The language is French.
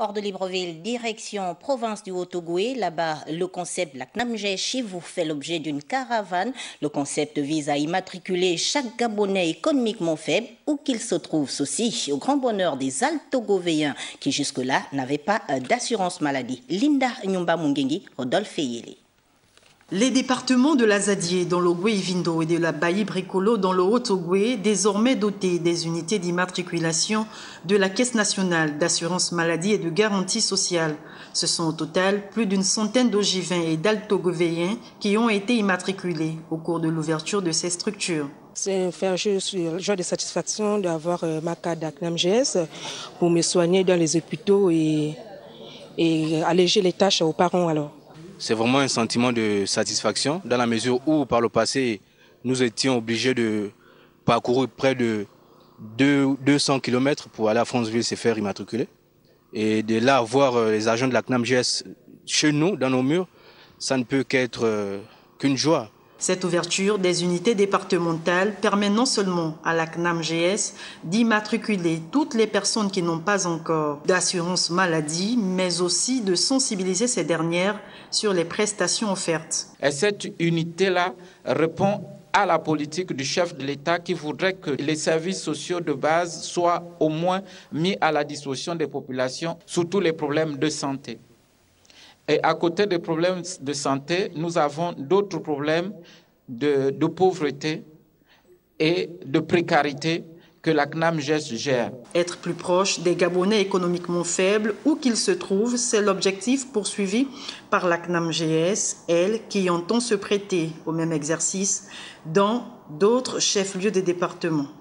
Hors de Libreville, direction province du Haut-Ogooué. Là-bas, le concept de la CNAMGS vous fait l'objet d'une caravane. Le concept vise à immatriculer chaque Gabonais économiquement faible où qu'il se trouve. Ceci au grand bonheur des Alto-Gouvéens qui jusque-là n'avaient pas d'assurance maladie. Linda Nyumba Mungengi, Rodolphe Yele. Les départements de la Zadié dans le Gué-Vindo et de la Bailly-Bricolo dans le Haut-Ogooué, désormais dotés des unités d'immatriculation de la Caisse nationale d'assurance maladie et de garantie sociale. Ce sont au total plus d'une centaine d'Ogivins et d'Alto-Gouvéens qui ont été immatriculés au cours de l'ouverture de ces structures. C'est un jour de satisfaction d'avoir ma carte CNAMGS pour me soigner dans les hôpitaux et alléger les tâches aux parents alors. C'est vraiment un sentiment de satisfaction dans la mesure où, par le passé, nous étions obligés de parcourir près de 200 km pour aller à Franceville se faire immatriculer. Et de là, voir les agents de la CNAMGS chez nous, dans nos murs, ça ne peut qu'être qu'une joie. Cette ouverture des unités départementales permet non seulement à la CNAMGS d'immatriculer toutes les personnes qui n'ont pas encore d'assurance maladie, mais aussi de sensibiliser ces dernières sur les prestations offertes. Et cette unité-là répond à la politique du chef de l'État qui voudrait que les services sociaux de base soient au moins mis à la disposition des populations sur tous les problèmes de santé. Et à côté des problèmes de santé, nous avons d'autres problèmes de pauvreté et de précarité que la CNAMGS gère. Être plus proche des Gabonais économiquement faibles, où qu'ils se trouvent, c'est l'objectif poursuivi par la CNAMGS, elle qui entend se prêter au même exercice dans d'autres chefs-lieux des départements.